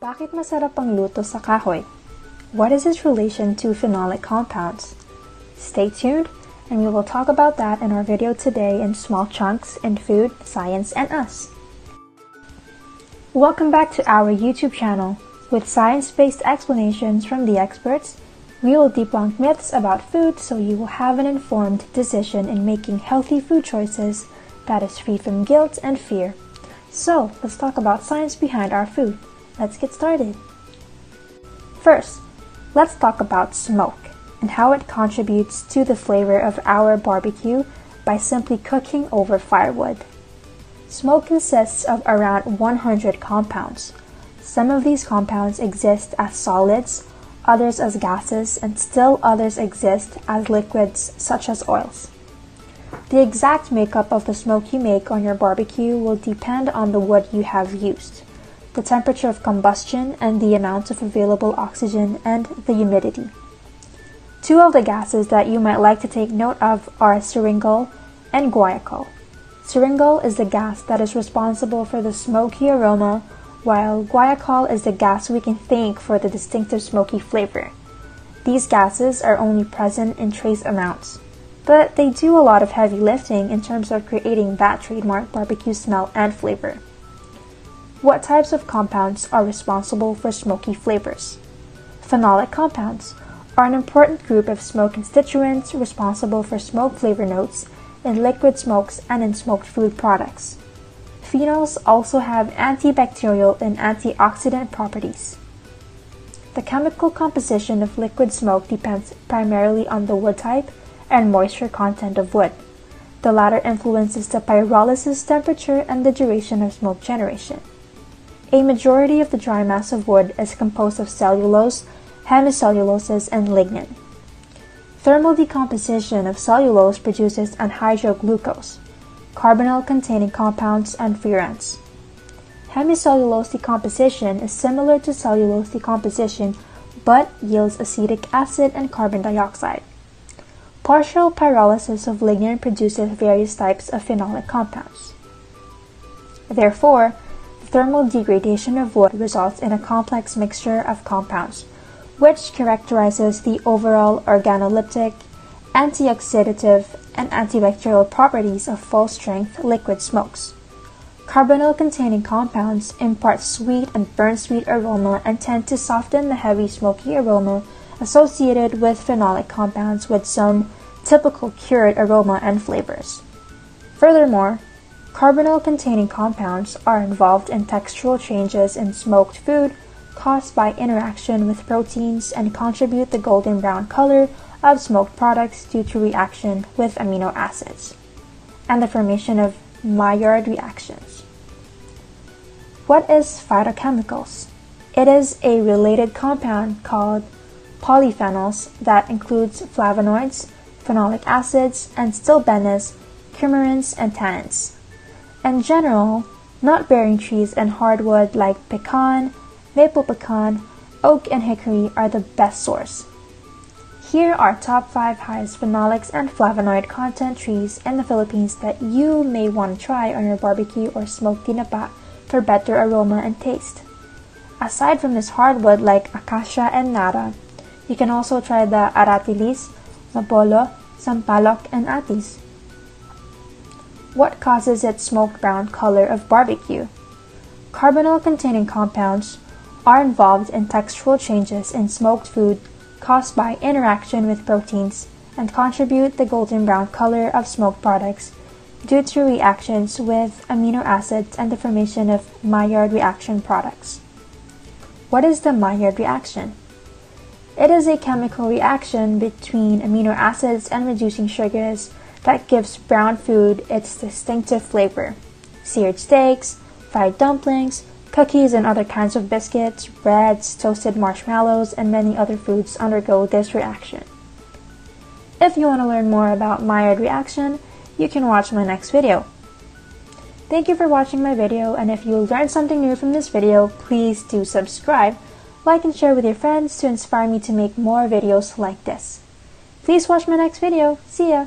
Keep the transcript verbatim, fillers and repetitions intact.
Bakit masarap ang luto sa kahoy? What is its relation to phenolic compounds? Stay tuned, and we will talk about that in our video today in small chunks in food, science, and us. Welcome back to our YouTube channel. With science-based explanations from the experts, we will debunk myths about food so you will have an informed decision in making healthy food choices that is free from guilt and fear. So, let's talk about science behind our food. Let's get started. First, let's talk about smoke and how it contributes to the flavor of our barbecue by simply cooking over firewood. Smoke consists of around one hundred compounds. Some of these compounds exist as solids, others as gases, and still others exist as liquids such as oils. The exact makeup of the smoke you make on your barbecue will depend on the wood you have used, the temperature of combustion, and the amount of available oxygen and the humidity. Two of the gases that you might like to take note of are syringol and guaiacol. Syringol is the gas that is responsible for the smoky aroma, while guaiacol is the gas we can thank for the distinctive smoky flavor. These gases are only present in trace amounts, but they do a lot of heavy lifting in terms of creating that trademark barbecue smell and flavor. What types of compounds are responsible for smoky flavors? Phenolic compounds are an important group of smoke constituents responsible for smoke flavor notes in liquid smokes and in smoked food products. Phenols also have antibacterial and antioxidant properties. The chemical composition of liquid smoke depends primarily on the wood type and moisture content of wood. The latter influences the pyrolysis temperature and the duration of smoke generation. A majority of the dry mass of wood is composed of cellulose, hemicelluloses, and lignin. Thermal decomposition of cellulose produces anhydroglucose, carbonyl-containing compounds, and furans. Hemicellulose decomposition is similar to cellulose decomposition but yields acetic acid and carbon dioxide. Partial pyrolysis of lignin produces various types of phenolic compounds. Therefore, thermal degradation of wood results in a complex mixture of compounds, which characterizes the overall organoleptic, antioxidative, and antibacterial properties of full-strength liquid smokes. Carbonyl-containing compounds impart sweet and burn-sweet aroma and tend to soften the heavy smoky aroma associated with phenolic compounds with some typical cured aroma and flavors. Furthermore, carbonyl-containing compounds are involved in textural changes in smoked food caused by interaction with proteins and contribute the golden brown color of smoked products due to reaction with amino acids and the formation of Maillard reactions. What is phytochemicals? It is a related compound called polyphenols that includes flavonoids, phenolic acids, and stilbenes, coumarins, and tannins. In general, nut-bearing trees and hardwood like pecan, maple pecan, oak, and hickory are the best source. Here are top five highest phenolics and flavonoid content trees in the Philippines that you may want to try on your barbecue or smoked tinapa for better aroma and taste. Aside from this hardwood like acacia and nara, you can also try the aratilis, napolo, sampalok, and atis. What causes its smoke brown color of barbecue? Carbonyl-containing compounds are involved in textural changes in smoked food caused by interaction with proteins and contribute the golden brown color of smoked products due to reactions with amino acids and the formation of Maillard reaction products. What is the Maillard reaction? It is a chemical reaction between amino acids and reducing sugars that gives brown food its distinctive flavor. Seared steaks, fried dumplings, cookies and other kinds of biscuits, breads, toasted marshmallows, and many other foods undergo this reaction. If you want to learn more about Maillard reaction, you can watch my next video. Thank you for watching my video, and if you learned something new from this video, please do subscribe, like, and share with your friends to inspire me to make more videos like this. Please watch my next video. See ya!